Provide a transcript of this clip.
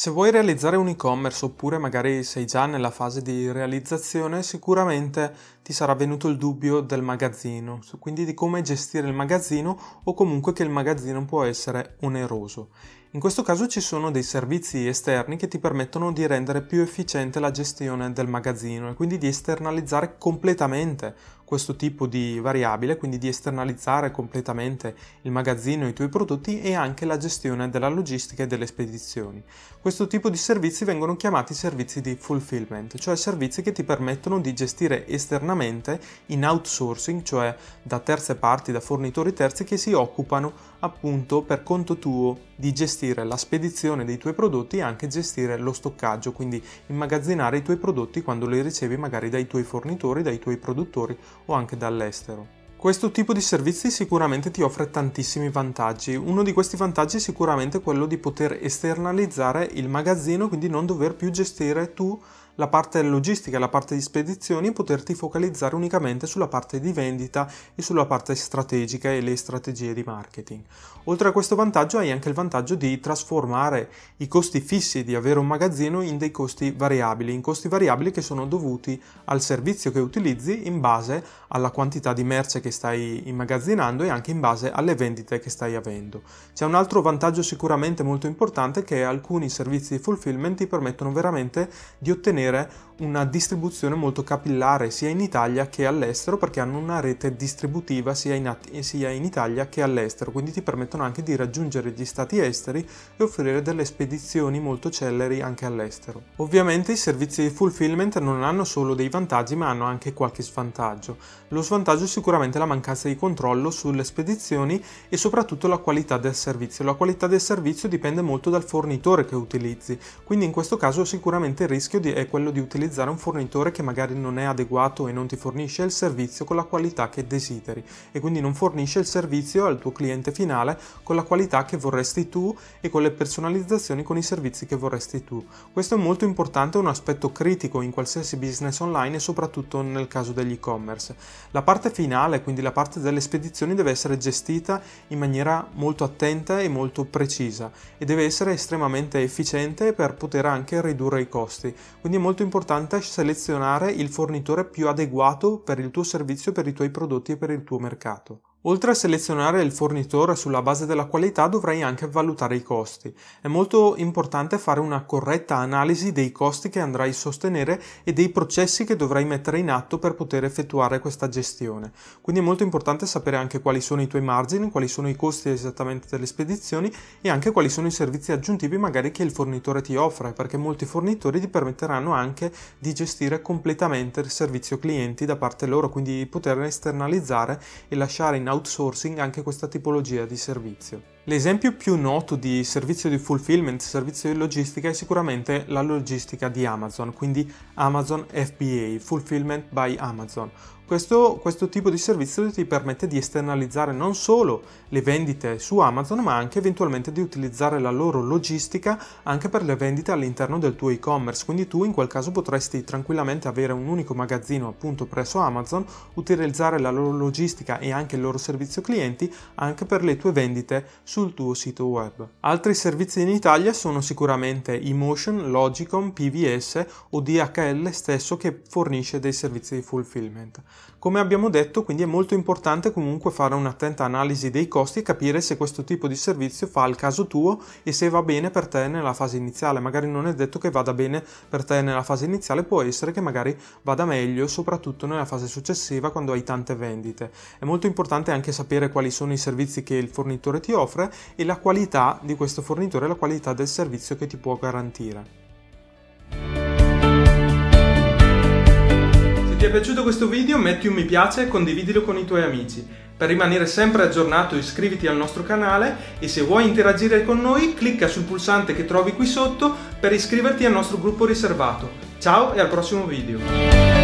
Se vuoi realizzare un e-commerce oppure magari sei già nella fase di realizzazione, sicuramente ti sarà venuto il dubbio del magazzino, quindi di come gestire il magazzino o comunque che il magazzino può essere oneroso. In questo caso ci sono dei servizi esterni che ti permettono di rendere più efficiente la gestione del magazzino e quindi di esternalizzare completamente questo tipo di variabile, quindi di esternalizzare completamente il magazzino e i tuoi prodotti e anche la gestione della logistica e delle spedizioni. Questo tipo di servizi vengono chiamati servizi di fulfillment, cioè servizi che ti permettono di gestire esternamente in outsourcing, cioè da terze parti, da fornitori terzi che si occupano appunto per conto tuo di gestire la spedizione dei tuoi prodotti e anche gestire lo stoccaggio, quindi immagazzinare i tuoi prodotti quando li ricevi magari dai tuoi fornitori, dai tuoi produttori o anche dall'estero. Questo tipo di servizi sicuramente ti offre tantissimi vantaggi. Uno di questi vantaggi è sicuramente quello di poter esternalizzare il magazzino, quindi non dover più gestire tu la parte logistica, la parte di spedizioni, poterti focalizzare unicamente sulla parte di vendita e sulla parte strategica e le strategie di marketing. Oltre a questo vantaggio hai anche il vantaggio di trasformare i costi fissi di avere un magazzino in dei costi variabili, che sono dovuti al servizio che utilizzi in base alla quantità di merce che stai immagazzinando e anche in base alle vendite che stai avendo. C'è un altro vantaggio sicuramente molto importante, che alcuni servizi di fulfillment ti permettono veramente di ottenere una distribuzione molto capillare sia in Italia che all'estero, perché hanno una rete distributiva sia in Italia che all'estero, quindi ti permettono anche di raggiungere gli stati esteri e offrire delle spedizioni molto celeri anche all'estero. Ovviamente i servizi di fulfillment non hanno solo dei vantaggi, ma hanno anche qualche svantaggio. Lo svantaggio è sicuramente la mancanza di controllo sulle spedizioni e soprattutto la qualità del servizio. La qualità del servizio dipende molto dal fornitore che utilizzi, quindi in questo caso sicuramente il rischio è quello di utilizzare un fornitore che magari non è adeguato e non ti fornisce il servizio con la qualità che desideri e quindi non fornisce il servizio al tuo cliente finale con la qualità che vorresti tu e con le personalizzazioni, con i servizi che vorresti tu. Questo è molto importante, è un aspetto critico in qualsiasi business online e soprattutto nel caso degli e-commerce. La parte finale, quindi la parte delle spedizioni, deve essere gestita in maniera molto attenta e molto precisa e deve essere estremamente efficiente per poter anche ridurre i costi. Quindi è molto importante selezionare il fornitore più adeguato per il tuo servizio, per i tuoi prodotti e per il tuo mercato. Oltre a selezionare il fornitore sulla base della qualità, dovrai anche valutare i costi. È molto importante fare una corretta analisi dei costi che andrai a sostenere e dei processi che dovrai mettere in atto per poter effettuare questa gestione. Quindi è molto importante sapere anche quali sono i tuoi margini, quali sono i costi esattamente delle spedizioni e anche quali sono i servizi aggiuntivi magari che il fornitore ti offre, perché molti fornitori ti permetteranno anche di gestire completamente il servizio clienti da parte loro, quindi di poter esternalizzare e lasciare in outsourcing anche questa tipologia di servizio. L'esempio più noto di servizio di fulfillment, servizio di logistica, è sicuramente la logistica di Amazon, quindi Amazon FBA, Fulfillment by Amazon. Questo tipo di servizio ti permette di esternalizzare non solo le vendite su Amazon, ma anche eventualmente di utilizzare la loro logistica anche per le vendite all'interno del tuo e-commerce, quindi tu in quel caso potresti tranquillamente avere un unico magazzino appunto presso Amazon, utilizzare la loro logistica e anche il loro servizio clienti anche per le tue vendite sul tuo sito web. Altri servizi in Italia sono sicuramente Emotion, Logicom, PVS o DHL stesso, che fornisce dei servizi di fulfillment. Come abbiamo detto, quindi è molto importante comunque fare un'attenta analisi dei costi e capire se questo tipo di servizio fa al caso tuo e se va bene per te nella fase iniziale. Magari non è detto che vada bene per te nella fase iniziale, può essere che magari vada meglio soprattutto nella fase successiva quando hai tante vendite. È molto importante anche sapere quali sono i servizi che il fornitore ti offre e la qualità di questo fornitore, la qualità del servizio che ti può garantire. Se ti è piaciuto questo video metti un mi piace e condividilo con i tuoi amici. Per rimanere sempre aggiornato iscriviti al nostro canale e se vuoi interagire con noi clicca sul pulsante che trovi qui sotto per iscriverti al nostro gruppo riservato. Ciao e al prossimo video!